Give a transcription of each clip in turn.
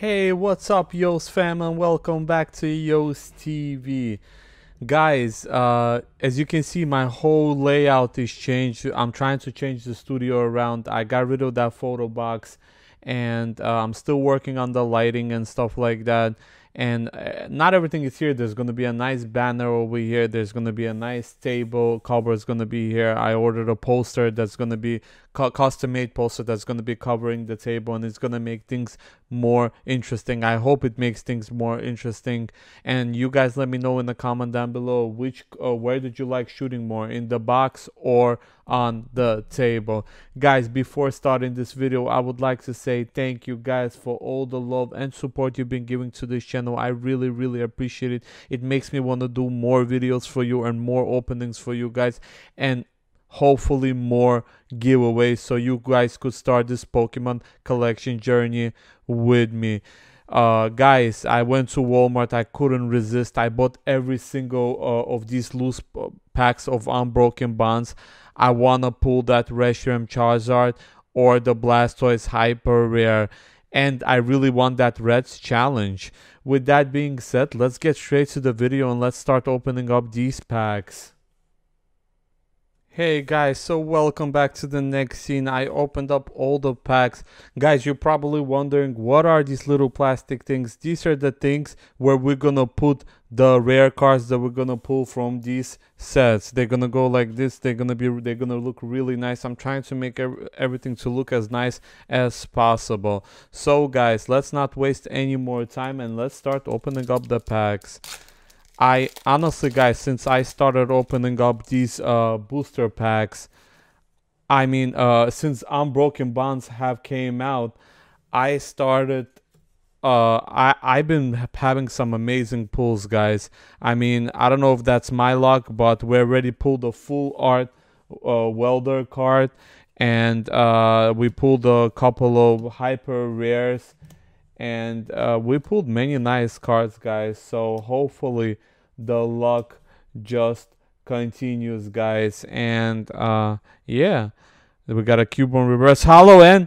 Hey, what's up, Yoast fam, and welcome back to Yoast TV. Guys, as you can see, my whole layout is changed. I'm trying to change the studio around. I got rid of that photo box, and I'm still working on the lighting and stuff like that. And not everything is here. There's going to be a nice banner over here. There's going to be a nice table cover is going to be here. I ordered a poster that's going to be custom-made poster that's going to be covering the table, and it's going to make things more interesting. I hope it makes things more interesting. And you guys, let me know in the comment down below which where did you like shooting more, in the box or on the table. Guys, before starting this video, I would like to say thank you guys for all the love and support you've been giving to this channel. I really appreciate it. It makes me want to do more videos for you and more openings for you guys, and hopefully more giveaways, so you guys could start this Pokemon collection journey with me. Guys, I went to Walmart. I couldn't resist. I bought every single of these loose packs of Unbroken Bonds. I want to pull that Reshiram Charizard or the Blastoise Hyper Rare, and I really want that Reds challenge. With that being said, let's get straight to the video and let's start opening up these packs. Hey guys, so welcome back to the next scene. I opened up all the packs. Guys, you're probably wondering, what are these little plastic things? These are the things where we're gonna put the rare cards that we're gonna pull from these sets. They're gonna go like this. They're gonna look really nice. I'm trying to make everything to look as nice as possible. So guys, let's not waste any more time and let's start opening up the packs. I honestly, guys, since I started opening up these booster packs, I mean, since Unbroken Bonds have came out, I started, I've been having some amazing pulls, guys. I mean, I don't know if that's my luck, but we already pulled a full art welder card, and we pulled a couple of hyper rares, and we pulled many nice cards, guys. So hopefully the luck just continues, guys. And yeah, we got a Cubone reverse holo, and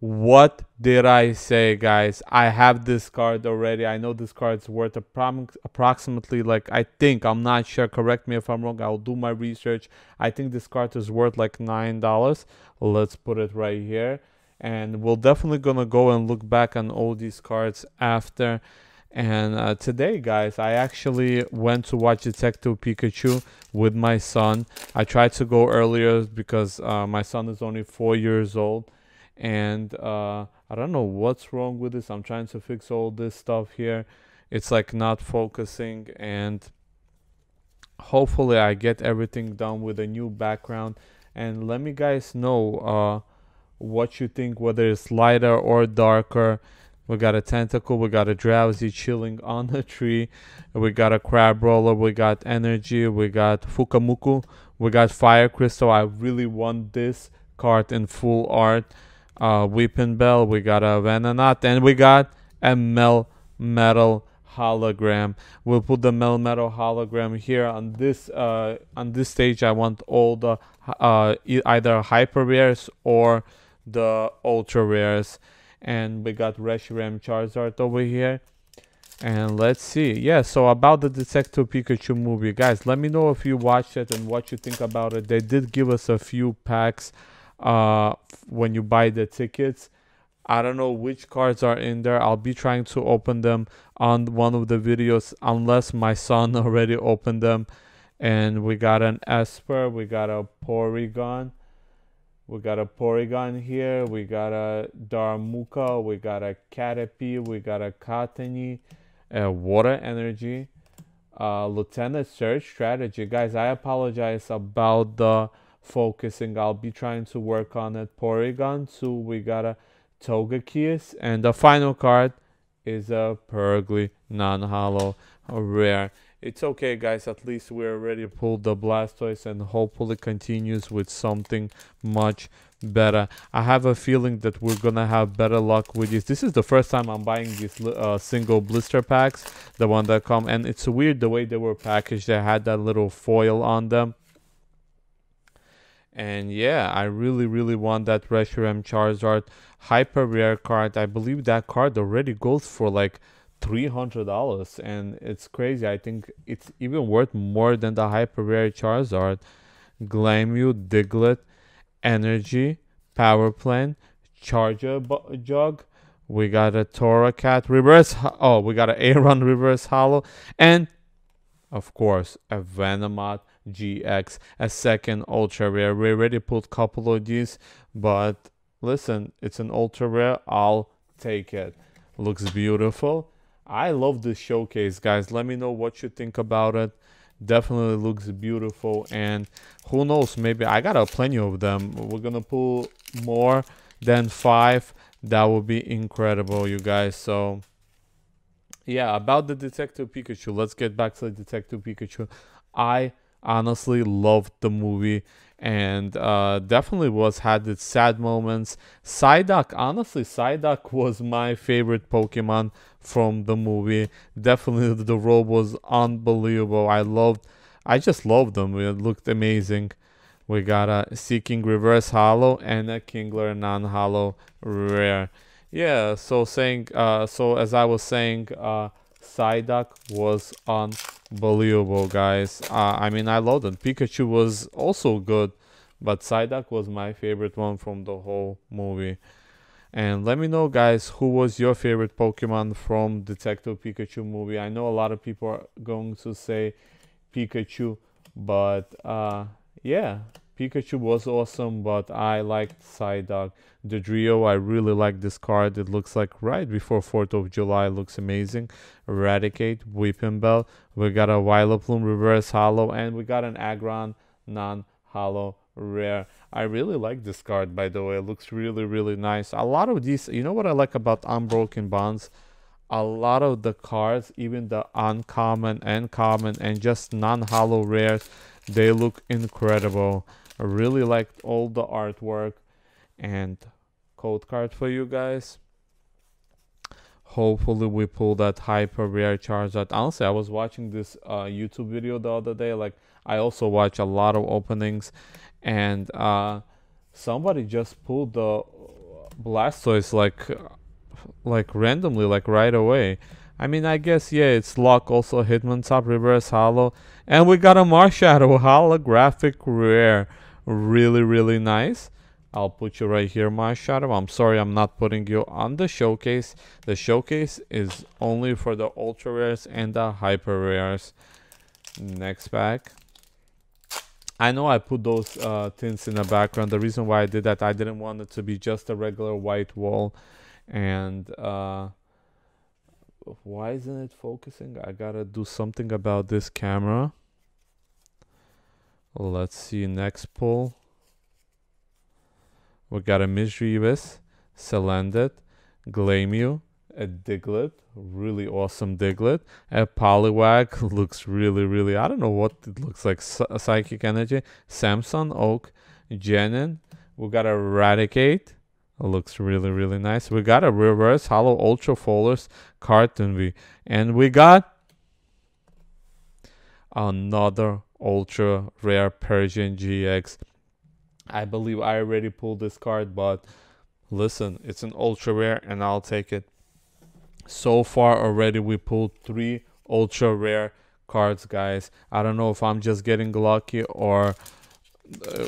what did I say, guys? I have this card already. I know this card's worth approximately, like, I think, I'm not sure, correct me if I'm wrong, I'll do my research. I think this card is worth like $9. Let's put it right here. And we're definitely gonna go and look back on all these cards after. And today, guys, I actually went to watch Detective Pikachu with my son. I tried to go earlier because my son is only 4 years old. And I don't know what's wrong with this. I'm trying to fix all this stuff here. It's like not focusing. And hopefully I get everything done with a new background. And let me guys know what you think, whether it's lighter or darker. We got a tentacle, we got a drowsy chilling on the tree, we got a crab roller, we got energy, we got fukamuku, we got fire crystal. I really want this card in full art. Weeping bell, we got a Venonat, and we got a Melmetal hologram. We'll put the Melmetal hologram here on this stage. I want all the either hyper rares or the ultra rares. And we got Reshiram Charizard over here. And let's see. Yeah, so about the Detective Pikachu movie, guys, let me know if you watched it and what you think about it. They did give us a few packs when you buy the tickets. I don't know which cards are in there. I'll be trying to open them on one of the videos, unless my son already opened them. And we got an Esper, we got a Porygon. We got a Porygon here, we got a Darmouka, we got a Caterpie, we got a Cottony, a Water Energy, Lieutenant Surge Strategy. Guys, I apologize about the focusing. I'll be trying to work on it. Porygon, so we got a Togekiss, and the final card is a Purgly non-holo rare. It's okay, guys, at least we already pulled the Blastoise, and hopefully continues with something much better. I have a feeling that we're gonna have better luck with this. This is the first time I'm buying these single blister packs, the one that come, and it's weird the way they were packaged. They had that little foil on them. And yeah, I really want that Reshiram Charizard hyper rare card. I believe that card already goes for like $300, and it's crazy. I think it's even worth more than the hyper rare Charizard. Glammew, Diglett, Energy, Power Plant, Charger Jug. We got a Torracat reverse. Oh, we got an Aeron reverse holo, and of course a Venomoth GX, a second ultra rare. We already put a couple of these, but listen, it's an ultra rare. I'll take it. Looks beautiful. I love this showcase, guys. Let me know what you think about it. Definitely looks beautiful, and who knows, maybe I got plenty of them. We're gonna pull more than 5. That would be incredible, you guys. So yeah, about the Detective Pikachu, let's get back to the Detective Pikachu. I honestly loved the movie, and definitely had its sad moments. Psyduck, honestly, Psyduck was my favorite Pokemon from the movie. Definitely the role was unbelievable. I just loved them. It looked amazing. We got a Seeking reverse holo and a Kingler non-holo rare. Yeah, so saying, so as I was saying, Psyduck was unbelievable, guys. I mean, I loved it. Pikachu was also good, but Psyduck was my favorite one from the whole movie. And let me know, guys, who was your favorite Pokemon from Detective Pikachu movie. I know a lot of people are going to say Pikachu, but yeah, Pikachu was awesome, but I liked Psyduck. Dodrio, I really like this card. It looks like right before 4th of July. It looks amazing. Raticate, Weeping Bell. We got a Wyloplume reverse holo, and we got an Aggron non-holo rare. I really like this card, by the way. It looks really nice. A lot of these, you know what I like about Unbroken Bonds? A lot of the cards, even the uncommon and common and just non-holo rares, they look incredible. I really liked all the artwork. And code card for you guys. Hopefully we pull that hyper rare Charizard. Honestly, I was watching this YouTube video the other day. Like, I also watch a lot of openings, and somebody just pulled the Blastoise like randomly, like right away. I mean, I guess, yeah, it's luck. Also, Hitmontop reverse holo. And we got a Marshadow holographic rare. Really nice. I'll put you right here, Marshadow. I'm sorry I'm not putting you on the showcase. The showcase is only for the ultra rares and the hyper rares. Next pack. I know I put those tints in the background. The reason why I did that, I didn't want it to be just a regular white wall. And why isn't it focusing? I gotta do something about this camera. Let's see, next pull. We got a Misdreavus, Salandit, Glammew, a Diglett, really awesome Diglett, a Poliwag, looks really, I don't know what it looks like, Psychic Energy, Samson, Oak, Genin. We got a Raticate. It looks really nice. We got a reverse holo ultra foilers card envy, and we got another ultra rare Persian GX. I believe I already pulled this card, but listen, it's an ultra rare and I'll take it. So far already we pulled 3 ultra rare cards, guys. I don't know if I'm just getting lucky or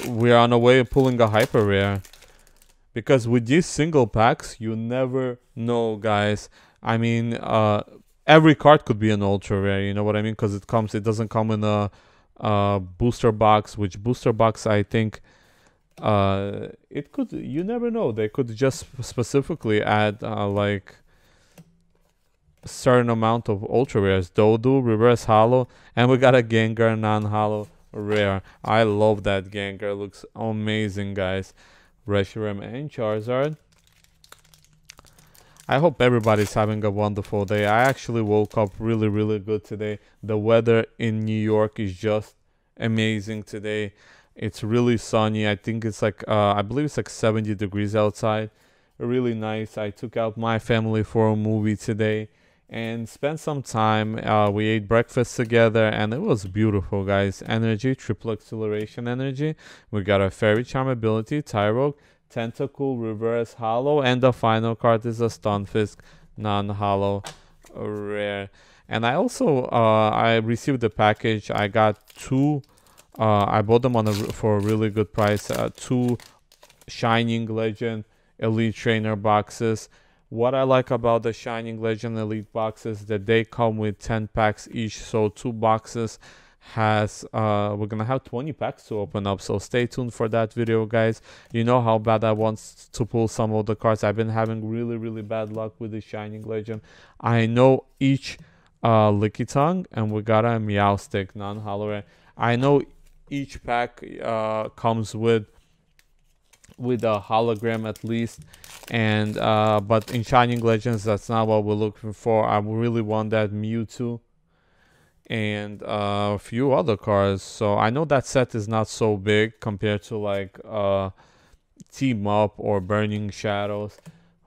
we're on the way of pulling a hyper rare. Because with these single packs, you never know, guys. I mean, every card could be an ultra rare. You know what I mean? Because it doesn't come in a booster box. Which booster box, I think, it could. You never know. They could just specifically add like a certain amount of ultra rares. Dodu reverse holo, and we got a Gengar non-holo rare. I love that Gengar. Looks amazing, guys. Reshiram and Charizard. I hope everybody's having a wonderful day. I actually woke up really good today. The weather in New York is just amazing today. It's really sunny. I think it's like I believe it's like 70 degrees outside. Really nice. I took out my family for a movie today, and spent some time. We ate breakfast together and it was beautiful, guys. Energy, triple acceleration energy. We got a Fairy Charm ability, Tyrogue, Tentacool, reverse hollow, and the final card is a Stunfisk, non-hollow, rare. And I also I received the package. I got two. I bought them on for a really good price. Two Shining Legend Elite Trainer boxes. What I like about the Shining Legend Elite boxes that they come with 10 packs each. So two boxes has we're gonna have 20 packs to open up. So stay tuned for that video, guys. You know how bad I want to pull some of the cards. I've been having really bad luck with the Shining Legend. I know each Lickitung, and we got a Meowstic, non-hollow rare. I know each pack comes with a hologram at least, and but in Shining Legends that's not what we're looking for. I really want that Mewtwo and a few other cards. So I know that set is not so big compared to like Team Up or Burning Shadows,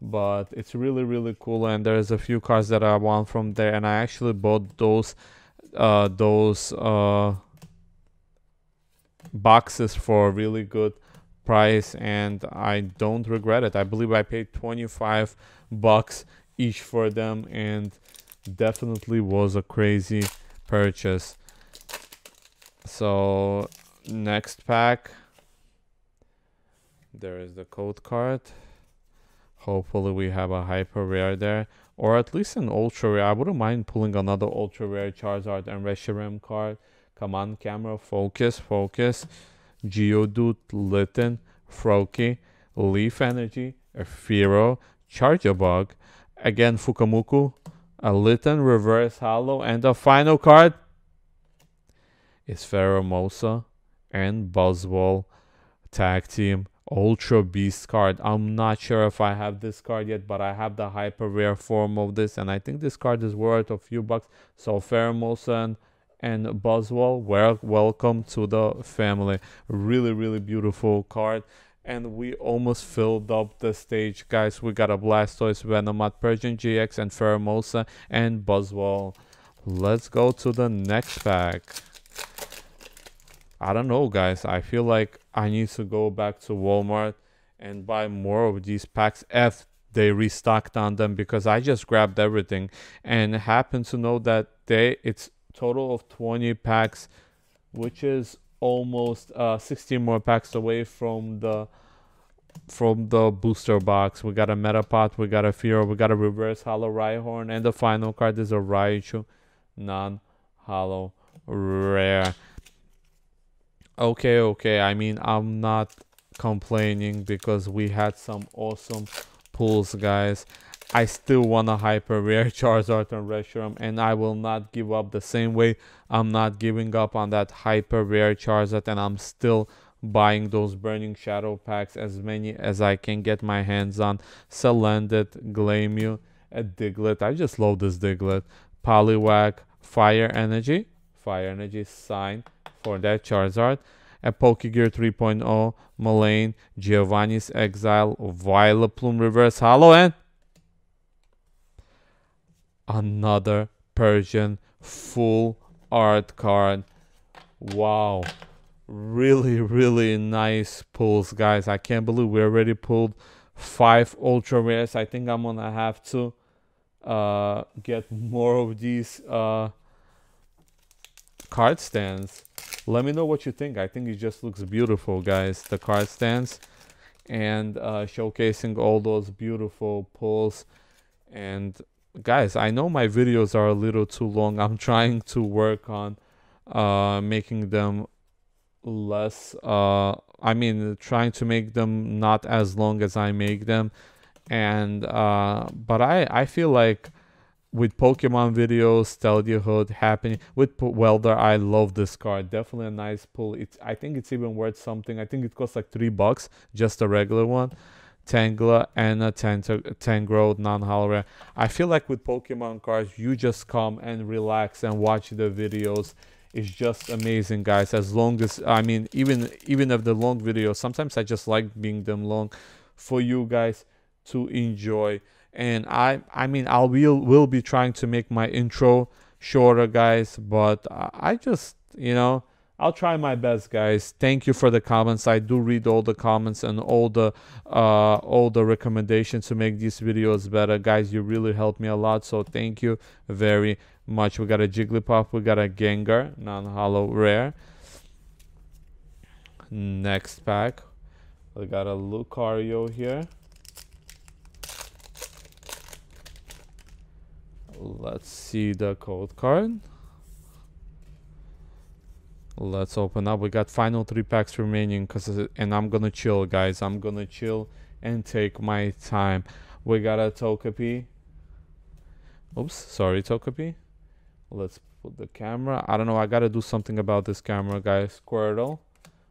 but it's really cool, and there's a few cards that I want from there. And I actually bought those boxes for a really good price, and I don't regret it. I believe I paid 25 bucks each for them, and definitely was a crazy purchase. So next pack, there is the code card. Hopefully we have a hyper rare there, or at least an ultra rare. I wouldn't mind pulling another ultra rare Charizard and Reshiram card. Come on, camera, focus. Geodude, Litten, Froakie, Leaf Energy, Fearow, Charjabug, again Fukamuku, a Litten, reverse hollow, and the final card is Feromosa and Buzzwole tag team ultra beast card. I'm not sure if I have this card yet, but I have the hyper rare form of this, and I think this card is worth a few bucks. So Feromosa and Buzzwole, welcome to the family. Really beautiful card, and we almost filled up the stage, guys. We got a Blastoise, Venomoth, Persian GX, and Feromosa and Buzzwole. Let's go to the next pack. I don't know, guys, I feel like I need to go back to Walmart and buy more of these packs if they restocked on them, because I just grabbed everything and happened to know that it's total of 20 packs, which is almost 16 more packs away from the booster box. We got a Metapod, we got a Fearow, we got a reverse hollow Rhyhorn, and the final card is a Raichu, non-hollow rare. Okay, I mean, I'm not complaining because we had some awesome pulls, guys. I still want a hyper rare Charizard and Reshiram, and I will not give up the same way I'm not giving up on that hyper rare Charizard, and I'm still buying those Burning Shadow packs, as many as I can get my hands on. Salandit, Gleameo, a Diglett. I just love this Diglett. Poliwag, Fire Energy, sign for that Charizard. A Pokegear 3.0, Mullane, Giovanni's Exile, Vileplume, reverse hollow, and another Persian full art card. Wow, really nice pulls, guys. I can't believe we already pulled 5 ultra rares. I think I'm gonna have to get more of these card stands. Let me know what you think. I think it just looks beautiful, guys, the card stands, and showcasing all those beautiful pulls. And guys, I know my videos are a little too long. I'm trying to work on making them less, I mean, trying to make them not as long as I make them. And but I feel like with Pokemon videos, Stealthyhood happening with Welder, I love this card. Definitely a nice pull. I think it's even worth something. I think it costs like $3, just a regular one. Tangela and a Tangrowth, non-hollow rare. I feel like with Pokemon cards, you just come and relax and watch the videos. It's just amazing, guys. As long as, I mean, even of the long videos, sometimes I just like being them long for you guys to enjoy. And I will be trying to make my intro shorter, guys, but I just, you know, I'll try my best, guys. Thank you for the comments. I do read all the comments and all the recommendations to make these videos better, guys. You really helped me a lot, so thank you very much. We got a Jigglypuff, we got a Gengar, non-hollow rare. Next pack, we got a Lucario here. Let's see the code card. Let's open up. We got final 3 packs remaining, and I'm gonna chill, guys. I'm gonna chill and take my time. We got a Togepi. Oops, sorry, Togepi. Let's put the camera. I don't know. I gotta do something about this camera, guys. Squirtle.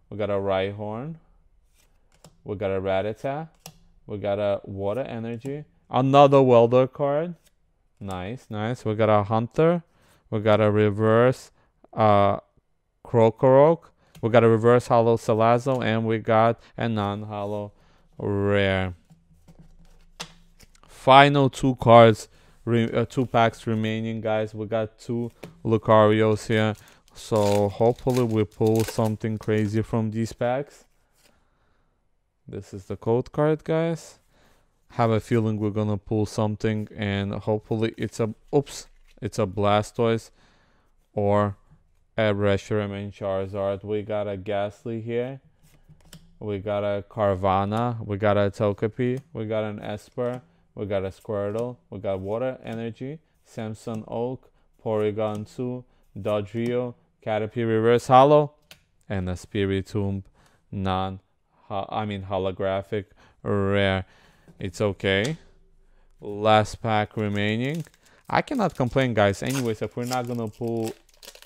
We got a Rhyhorn. We got a Rattata. We got a Water Energy. Another Welder card. Nice, nice. We got a Hunter. We got a reverse Krokorok. We got a reverse hollow Salazzo, and we got a non-hollow rare. Final 2 cards, 2 packs remaining, guys. We got 2 Lucarios here, so hopefully we pull something crazy from these packs. This is the code card, guys. Have a feeling we're gonna pull something, and hopefully it's a it's a Blastoise or a Reshiram and Charizard. We got a Ghastly here, we got a Carvanha, we got a Togepi, we got an Esper, we got a Squirtle, we got Water Energy, Samson Oak, Porygon 2, Dodrio, Caterpie reverse holo, and a Spiritomb holographic rare. It's okay. Last pack remaining. I cannot complain, guys. Anyways, if we're not gonna pull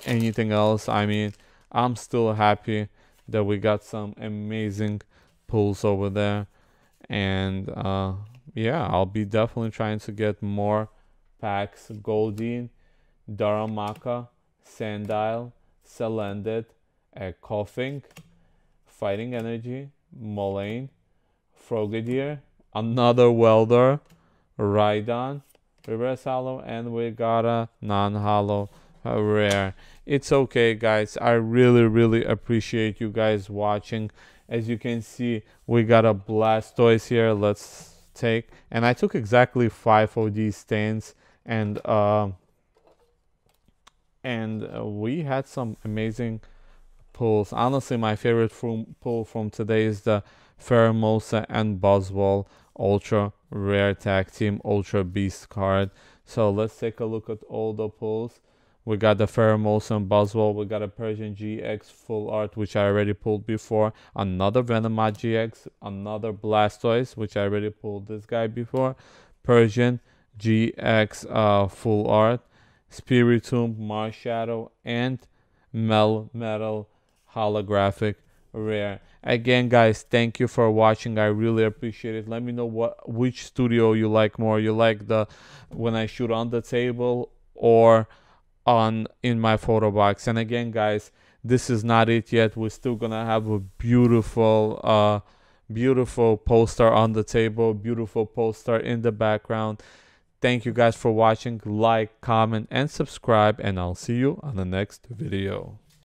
anything else, I mean, I'm still happy that we got some amazing pulls over there. And yeah, I'll be definitely trying to get more packs. Goldeen, Darumaka, Sandile, Salandit, Koffing, Fighting Energy, Moline, Frogadier, another Welder, Rhydon, reverse hollow, and we got a non-hollow rare. It's okay, guys. I really, really appreciate you guys watching. As you can see, we got a Blastoise here. Let's take, and I took exactly 5 of these stands, and we had some amazing pulls. Honestly, my favorite pull from today is the Feromosa and Buzzwole ultra rare tag team ultra beast card. So let's take a look at all the pulls. We got the Feromosa and Buzzwole, we got a Persian GX full art, which I already pulled before, another Venomoth GX, another Blastoise, which I already pulled this guy before, Persian GX full art, Spiritomb, Marshadow, and Melmetal holographic rare. Again, guys, thank you for watching. I really appreciate it. Let me know which studio you like more. You like the when I shoot on the table or on in my photo box. And again, guys, this is not it yet. We're still gonna have a beautiful beautiful poster on the table, beautiful poster in the background. Thank you guys for watching. Like, comment, and subscribe, and I'll see you on the next video.